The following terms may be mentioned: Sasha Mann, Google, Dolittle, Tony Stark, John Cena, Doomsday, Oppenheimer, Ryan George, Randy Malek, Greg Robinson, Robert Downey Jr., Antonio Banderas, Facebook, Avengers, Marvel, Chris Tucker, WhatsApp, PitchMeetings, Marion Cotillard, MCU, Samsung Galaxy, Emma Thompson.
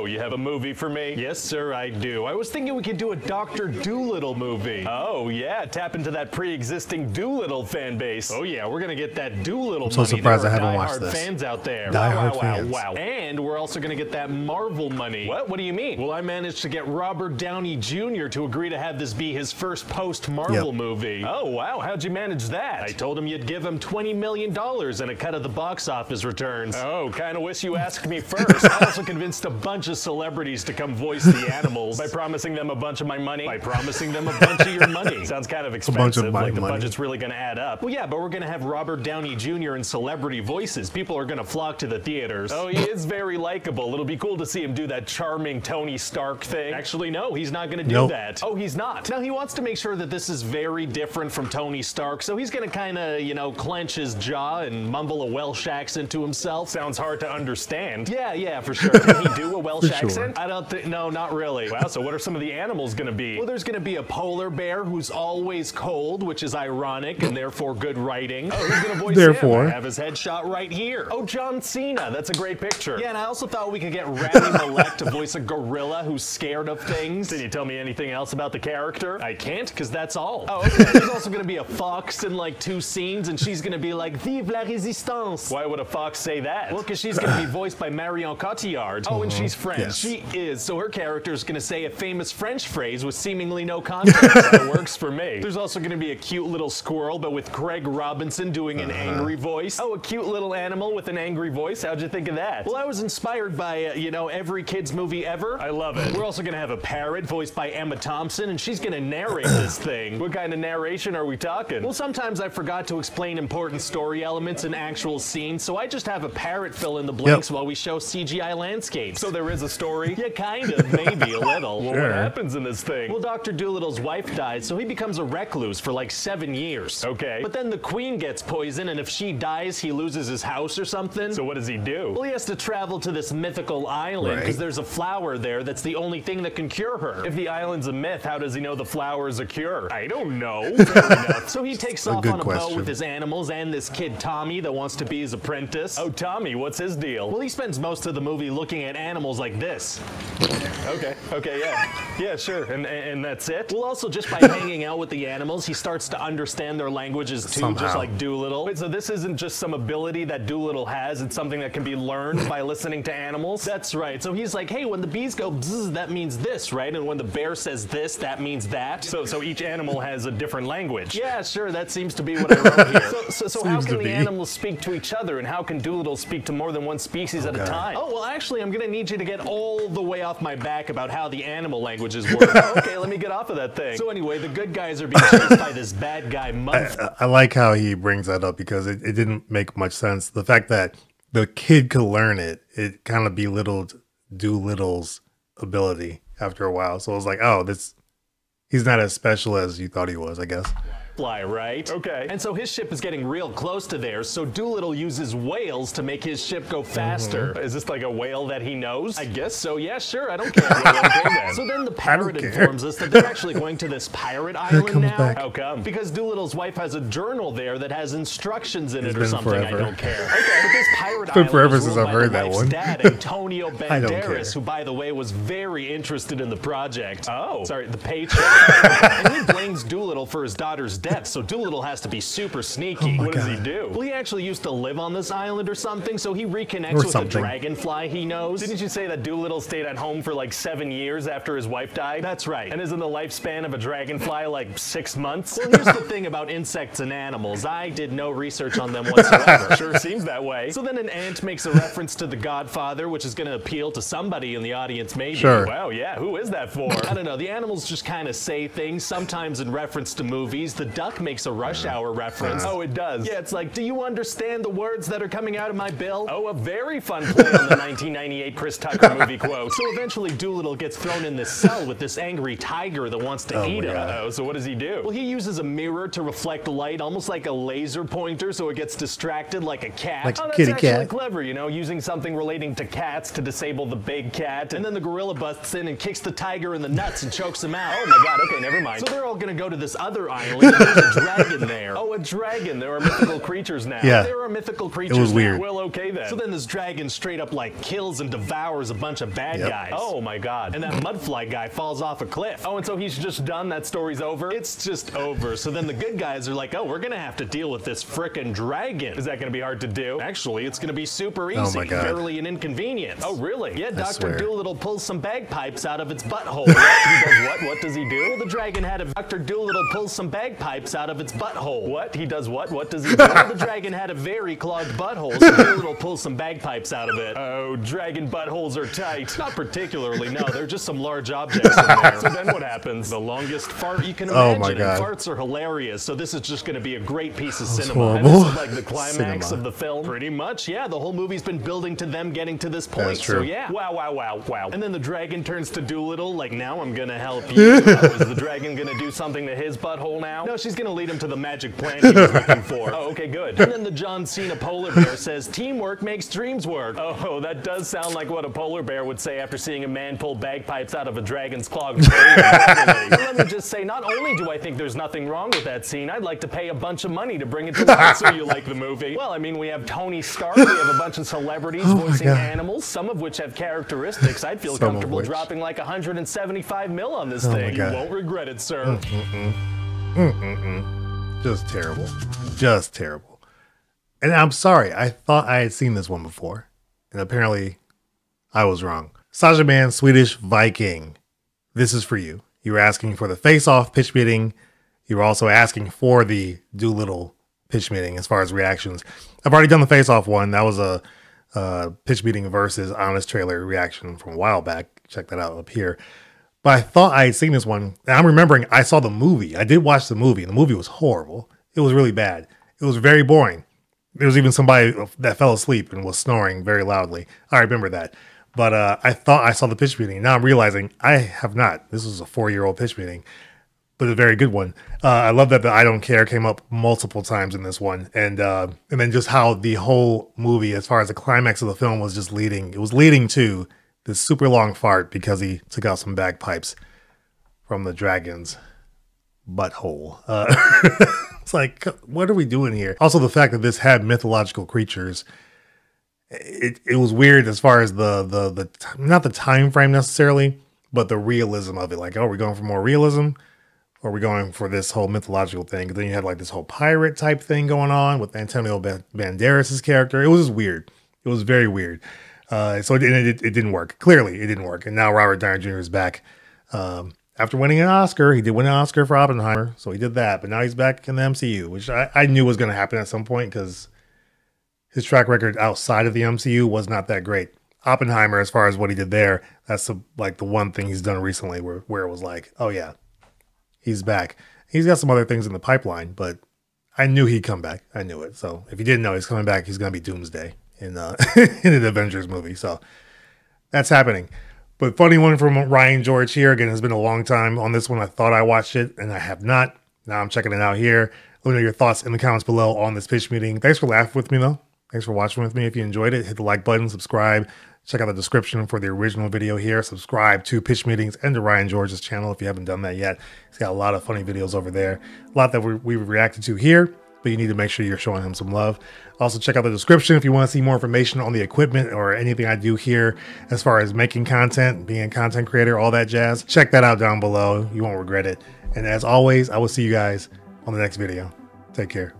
So, you have a movie for me? Yes, sir, I do. I was thinking we could do a Dr. Dolittle movie. Oh, yeah. Tap into that pre-existing Dolittle fan base. Oh, yeah. We're going to get that Dolittle I'm so money. Surprised I haven't watched this. Fans out there. Wow, wow, wow. And we're also going to get that Marvel money. What? What do you mean? Well, I managed to get Robert Downey Jr. to agree to have this be his first post-Marvel movie. Oh, wow. How'd you manage that? I told him you'd give him $20 million and a cut of the box office returns. Oh, kind of wish you asked me first. I also convinced a bunch of celebrities to come voice the animals by promising them a bunch of my money. By promising them a bunch of your money. Sounds kind of expensive. A bunch of my like the money. Budget's really going to add up. Well, yeah, but we're going to have Robert Downey Jr. in celebrity voices. People are going to flock to the theaters. Oh, he is very likable. It'll be cool to see him do that charming Tony Stark thing. Actually, no, he's not going to do that. Oh, he's not. Now, he wants to make sure that this is very different from Tony Stark, so he's going to kind of, you know, clench his jaw and mumble a Welsh accent to himself. Sounds hard to understand. Yeah, yeah, for sure. Can he do a Welsh accent? I don't think, no, not really. Wow, so what are some of the animals going to be? Well, there's going to be a polar bear who's always cold, which is ironic and therefore good writing. Oh, he's going to voice him. I have his headshot right here. Oh, John Cena. That's a great picture. Yeah, and I also thought we could get Randy Malek to voice a gorilla who's scared of things. Did you tell me anything else about the character? I can't, because that's all. Oh, okay. There's also going to be a fox in like 2 scenes, and she's going to be like, Vive la Resistance. Why would a fox say that? Well, because she's going to be voiced by Marion Cotillard. Oh, and she's French. Yes. She is. So her character is going to say a famous French phrase with seemingly no context. It works for me. There's also going to be a cute little squirrel, but with Greg Robinson doing an angry voice. Oh, a cute little animal with an angry voice. How'd you think of that? Well, I was inspired by, you know, every kid's movie ever. I love it. We're also going to have a parrot voiced by Emma Thompson, and she's going to narrate this thing. What kind of narration are we talking? Well, sometimes I forgot to explain important story elements in actual scenes, so I just have a parrot fill in the blanks while we show CGI landscapes. So there is a story? Yeah, kind of. Maybe a little. Well, what happens in this thing? Well, Dr. Dolittle's wife dies, so he becomes a recluse for like 7 years. Okay. But then the queen gets poisoned, and if she dies, he loses his house or something. So what does he do? Well, he has to travel to this mythical island because there's a flower there that's the only thing that can cure her. If the island's a myth, how does he know the flower is a cure? I don't know. So he takes off on a boat with his animals and this kid Tommy that wants to be his apprentice. Oh, Tommy, what's his deal? Well, he spends most of the movie looking at animals like this. Okay, okay, yeah. Yeah, sure, and that's it? Well, also, just by hanging out with the animals, he starts to understand their languages, too, just like Dolittle. Wait, so this isn't just some ability that Dolittle has, it's something that can be learned by listening to animals? That's right, so he's like, hey, when the bees go bzzz, that means this, right? And when the bear says this, that means that. So each animal has a different language. Yeah, sure, that seems to be what I wrote here. So how can the animals speak to each other, and how can Dolittle speak to more than one species at a time? Oh, well, actually, I'm gonna need you to get all the way off my back about how the animal languages work. Okay, let me get off of that thing. So anyway, the good guys are being chased by this bad guy month. I like how he brings that up because it didn't make much sense. The fact that the kid could learn it, it kind of belittled Dolittle's ability after a while. So I was like, oh, he's not as special as you thought he was, I guess. Fly, right? Okay. And so his ship is getting real close to theirs, so Dolittle uses whales to make his ship go faster. Is this like a whale that he knows? I guess so. Yeah, sure. I don't care. So then the pirate informs us that they're actually going to this pirate island now. How come? Because Dolittle's wife has a journal there that has instructions in it or something. Forever. I don't care. Okay, but this pirate island is ruled by the wife's dad, Antonio Banderas, who, by the way, was very interested in the project. Oh. Sorry, the paycheck. And he blames Dolittle for his daughter's death, so Dolittle has to be super sneaky. Oh, what does he do? Well, he actually used to live on this island or something, so he reconnects with a dragonfly he knows. Didn't you say that Dolittle stayed at home for like 7 years after his wife died? That's right. And isn't the lifespan of a dragonfly like 6 months? Well, here's the thing about insects and animals. I did no research on them whatsoever. Sure seems that way. So then an ant makes a reference to The Godfather, which is going to appeal to somebody in the audience maybe. Sure. Wow, yeah, who is that for? I don't know. The animals just kind of say things, sometimes in reference to movies. The duck makes a Rush Hour reference. Oh, it does. Yeah, it's like, do you understand the words that are coming out of my bill? Oh, a very fun play on the 1998 Chris Tucker movie quote. So eventually Dolittle gets thrown in this cell with this angry tiger that wants to eat him. Uh-oh, so what does he do? Well, he uses a mirror to reflect light, almost like a laser pointer, so it gets distracted like a cat. Like that's kitty actually cat. Clever, you know, using something relating to cats to disable the big cat. And then the gorilla busts in and kicks the tiger in the nuts and chokes him out. Oh my god, okay, never mind. So they're all going to go to this other island. There's a dragon there. Oh, a dragon. There are mythical creatures now. Yeah. There are mythical creatures. It was weird. Now. Well, okay then. So then this dragon straight up like kills and devours a bunch of bad guys. Oh my god. And that mudfly guy falls off a cliff. Oh, and so he's just done. That story's over. It's just over. So then the good guys are like, oh, we're going to have to deal with this frickin' dragon. Is that going to be hard to do? Actually, it's going to be super easy. Oh my god. Barely an inconvenience. Oh, really? Yeah, Dr. Dolittle pulls some bagpipes out of its butthole. He does what? What does he do? Well, the dragon had a Dr. Dolittle pulls some bagpipes out of its butthole. What? He does what? What does he do? Well, the dragon had a very clogged butthole, so Dolittle pulls some bagpipes out of it. Oh, dragon buttholes are tight. Not particularly, no. They're just some large objects in there. So then what happens? The longest fart you can imagine. Oh my god. And farts are hilarious, so this is just going to be a great piece of cinema. And this is like the climax of the film. Pretty much, yeah. The whole movie's been building to them getting to this point. That's true. So yeah. Wow, wow, wow, wow. And then the dragon turns to Dolittle, like, now I'm gonna help you. Is the dragon gonna do something to his butthole now? No, she's gonna lead him to the magic plant he was looking for. Oh, okay, good. And then the John Cena polar bear says, teamwork makes dreams work. Oh, that does sound like what a polar bear would say after seeing a man pull bagpipes out of a dragon's clogged brain. Let me just say, not only do I think there's nothing wrong with that scene, I'd like to pay a bunch of money to bring it to life. So you like the movie? Well, I mean, we have Tony Stark, we have a bunch of celebrities voicing animals, some of which have characteristics. I'd feel comfortable dropping like 175 mil on this thing. You won't regret it, sir. Just terrible. Just terrible. And I'm sorry, I thought I had seen this one before. And apparently I was wrong. Sasha Mann, Swedish Viking. This is for you. You were asking for the face-off pitch meeting. You were also asking for the Dolittle pitch meeting as far as reactions. I've already done the face-off one. That was a pitch meeting versus honest trailer reaction from a while back. Check that out up here. But I thought I had seen this one. And I'm remembering I saw the movie. I did watch the movie. And the movie was horrible. It was really bad. It was very boring. There was even somebody that fell asleep and was snoring very loudly. I remember that. But I thought I saw the pitch meeting. Now I'm realizing I have not. This was a 4-year-old pitch meeting, but a very good one. I love that the I don't care came up multiple times in this one. And then just how the whole movie, as far as the climax of the film, was just leading. It was leading to this super long fart because he took out some bagpipes from the dragon's butthole. It's like, what are we doing here? Also, the fact that this had mythological creatures, it was weird as far as the not the time frame necessarily, but the realism of it. Like, oh, we're going for more realism, or we're going for this whole mythological thing. Then you had like this whole pirate type thing going on with Antonio Banderas' character. It was just weird. It was very weird. So it didn't work. Clearly, it didn't work. And now Robert Downey Jr. is back. After winning an Oscar, he did win an Oscar for Oppenheimer. So he did that. But now he's back in the MCU, which I knew was going to happen at some point because his track record outside of the MCU was not that great. Oppenheimer, as far as what he did there, that's like the one thing he's done recently where it was like, oh yeah, he's back. He's got some other things in the pipeline, but I knew he'd come back. I knew it. So if you didn't know he's coming back, he's going to be Doomsday in an Avengers movie. So that's happening. But funny one from Ryan George here. Again, it's been a long time on this one. I thought I watched it and I have not. Now I'm checking it out here. Let me know your thoughts in the comments below on this pitch meeting. Thanks for laughing with me though. Thanks for watching with me. If you enjoyed it, hit the like button, subscribe, check out the description for the original video here. Subscribe to Pitch Meetings and to Ryan George's channel if you haven't done that yet. He's got a lot of funny videos over there. A lot that we've reacted to here, but you need to make sure you're showing him some love. Also, check out the description if you want to see more information on the equipment or anything I do here as far as making content, being a content creator, all that jazz. Check that out down below. You won't regret it. And as always, I will see you guys on the next video. Take care.